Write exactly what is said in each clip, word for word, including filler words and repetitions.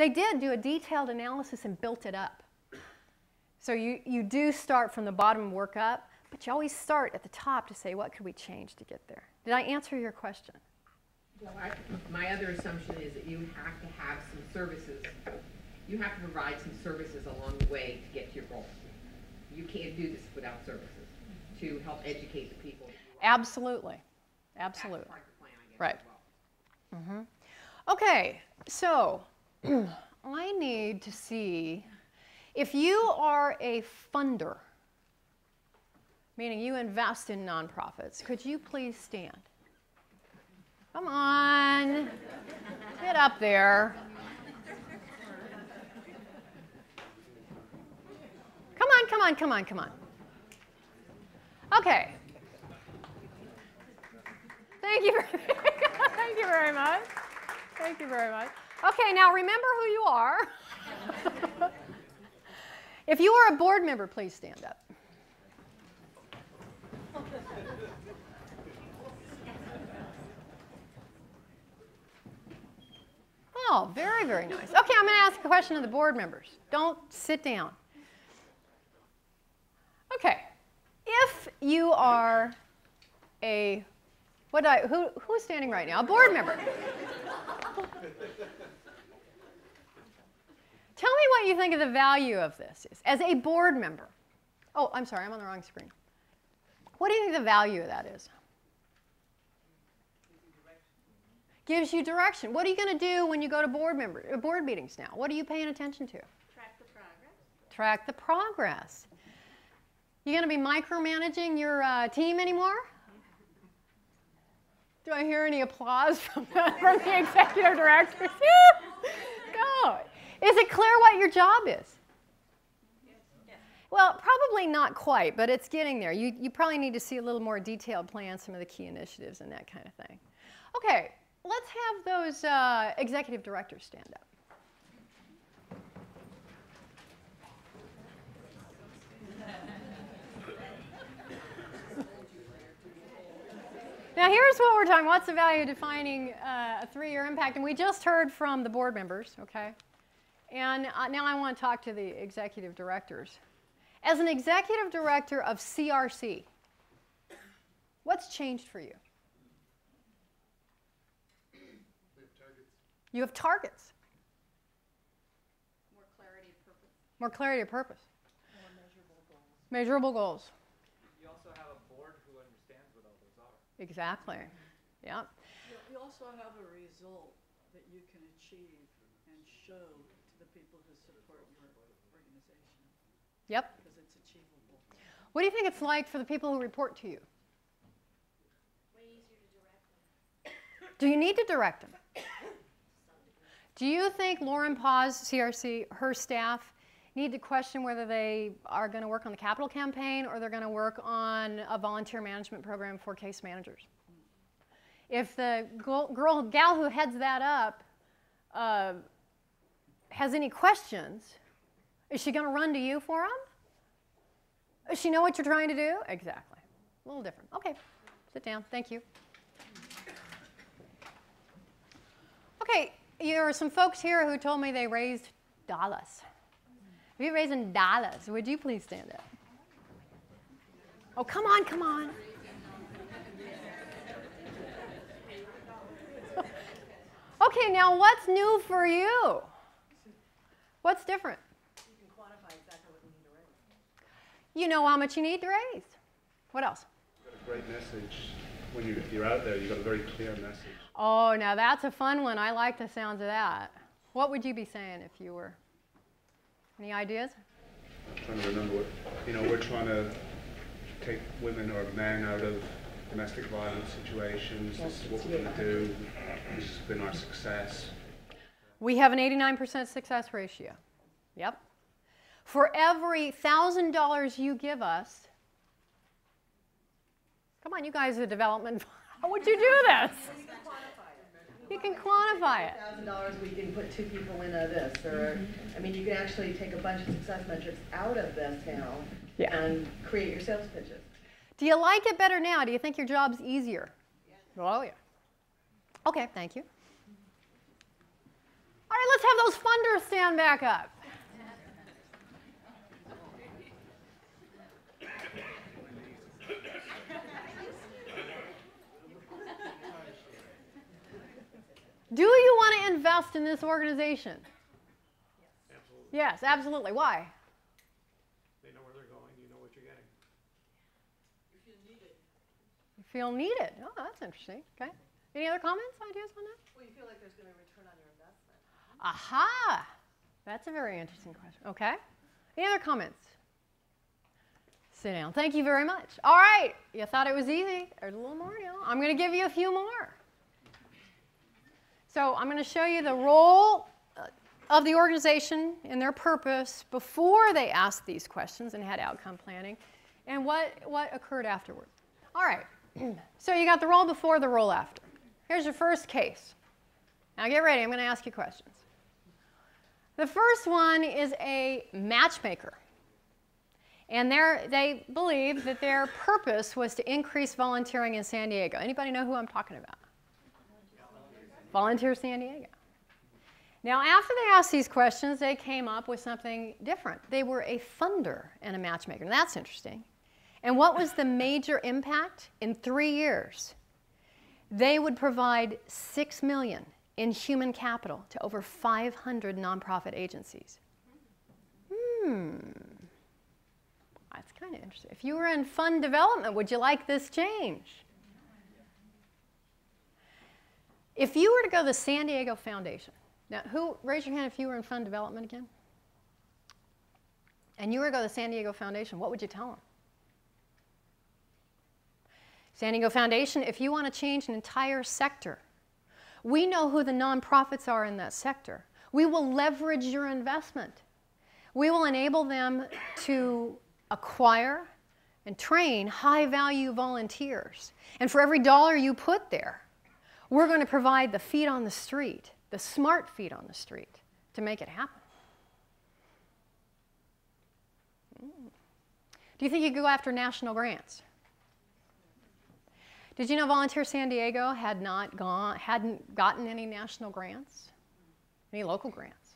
they did do a detailed analysis and built it up. So you, you do start from the bottom and work up, but you always start at the top to say, what could we change to get there? Did I answer your question? Well, I, my other assumption is that you have to have some services. You have to provide some services along the way to get to your goal. You can't do this without services to help educate the people. Absolutely. Absolutely. That's part of the plan, I guess, right. As well. Mm-hmm. Okay, so I need to see if you are a funder, meaning you invest in nonprofits, could you please stand? Come on. Get up there. Come on, come on, come on, come on. Okay. Thank you very much. Thank you very much. Thank you very much. Okay, now remember who you are. If you are a board member, please stand up. Oh, very, very nice. Okay, I'm going to ask a question of the board members. Don't sit down. Okay, if you are a, what I, who, who's standing right now? A board member. Tell me what you think of the value of this is, as a board member. Oh, I'm sorry, I'm on the wrong screen. What do you think the value of that is? Gives you direction. What are you going to do when you go to board member, board meetings now? What are you paying attention to? Track the progress. Track the progress. You going to be micromanaging your uh, team anymore? Do I hear any applause from the, from the executive director? No. Is it clear what your job is? Yes. Well, probably not quite, but it's getting there. You, you probably need to see a little more detailed plan, some of the key initiatives and that kind of thing. Okay, let's have those uh, executive directors stand up. Now here's what we're talking. What's the value of defining uh, a three-year impact? And we just heard from the board members, okay? And uh, now I want to talk to the executive directors. As an executive director of C R C, what's changed for you? We have targets. You have targets. More clarity of purpose. More clarity of purpose. More measurable goals. Measurable goals. You also have a board who understands what all those are. Exactly. Yeah. You also have a result that you can achieve and show the people who support your organization. Yep. Because it's achievable. What do you think it's like for the people who report to you? Way easier to direct them. Do you need to direct them? Do you think Lauren Pause, C R C, her staff, need to question whether they are going to work on the capital campaign or they're going to work on a volunteer management program for case managers? Mm-hmm. If the girl, gal who heads that up uh, has any questions, is she going to run to you for them? Does she know what you're trying to do? Exactly. A little different. Okay. Sit down. Thank you. Okay. There are some folks here who told me they raised dollars. If you're raising dollars, would you please stand up? Oh, come on, come on. Okay, now what's new for you? What's different? You can quantify exactly what you need to raise. You know how much you need to raise. What else? You've got a great message. When you, you're out there, you've got a very clear message. Oh, now that's a fun one. I like the sounds of that. What would you be saying if you were? Any ideas? I'm trying to remember what, you know, we're trying to take women or men out of domestic violence situations. Yes. This is what we're going to do. This has been our success. We have an eighty-nine percent success ratio. Yep. For every one thousand dollars you give us, come on, you guys are development. How would you do this? You can quantify it. You can quantify it. one thousand dollars we can put two people into this. Or, I mean, you can actually take a bunch of success metrics out of this now yeah. and create your sales pitches. Do you like it better now? Do you think your job's easier? Yeah. Oh, yeah. Okay, thank you. All right, let's have those funders stand back up. Do you want to invest in this organization? Yes. Absolutely. Yes, absolutely. Why? They know where they're going. You know what you're getting. You feel needed. You feel needed. Oh, that's interesting. Okay. Any other comments, ideas on that? Well, you feel like there's going to be a return on your investment. Aha! That's a very interesting question. Okay. Any other comments? Sit down. Thank you very much. All right. You thought it was easy. There's a little more now. I'm going to give you a few more. So I'm going to show you the role of the organization and their purpose before they asked these questions and had outcome planning, and what, what occurred afterward. All right. So you got the role before, the role after. Here's your first case. Now get ready. I'm going to ask you questions. The first one is a matchmaker. And they believe that their purpose was to increase volunteering in San Diego. Anybody know who I'm talking about? Volunteer San Diego. Now, after they asked these questions, they came up with something different. They were a funder and a matchmaker. And that's interesting. And what was the major impact? In three years, they would provide six million dollars in human capital to over five hundred nonprofit agencies. Hmm. That's kind of interesting. If you were in fund development, would you like this change? If you were to go to the San Diego Foundation, now who, raise your hand if you were in fund development again, and you were to go to the San Diego Foundation, what would you tell them? San Diego Foundation, if you want to change an entire sector, we know who the nonprofits are in that sector. We will leverage your investment. We will enable them to acquire and train high-value volunteers. And for every dollar you put there, we're going to provide the feet on the street, the smart feet on the street, to make it happen. Do you think you could go after national grants? Did you know Volunteer San Diego had not gone, hadn't gotten any national grants, any local grants?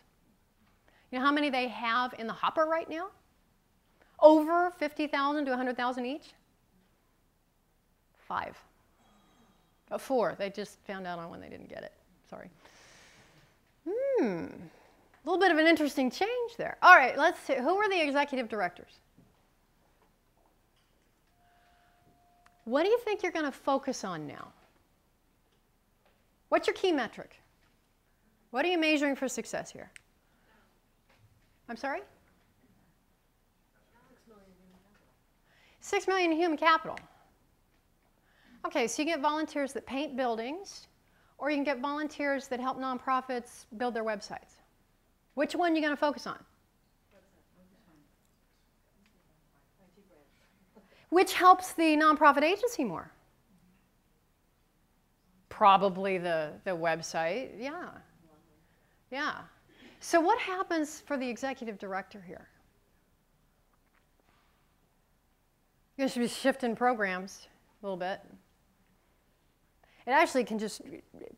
You know how many they have in the hopper right now? Over fifty thousand to one hundred thousand each? Five. Oh, four. They just found out on when they didn't get it. Sorry. Hmm. A little bit of an interesting change there. All right, let's see. Who were the executive directors? What do you think you're going to focus on now? What's your key metric? What are you measuring for success here? I'm sorry? Six million in human capital. Okay, so you get volunteers that paint buildings, or you can get volunteers that help nonprofits build their websites. Which one are you going to focus on? Which helps the nonprofit agency more? Probably the, the website, yeah. Yeah. So what happens for the executive director here? You should be shifting programs a little bit. It actually can just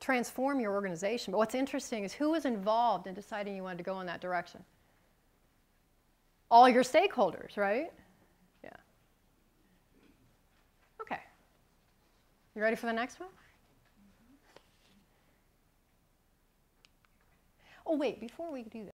transform your organization. But what's interesting is who was involved in deciding you wanted to go in that direction? All your stakeholders, right? Yeah. Okay. You ready for the next one? Oh, wait, before we do that.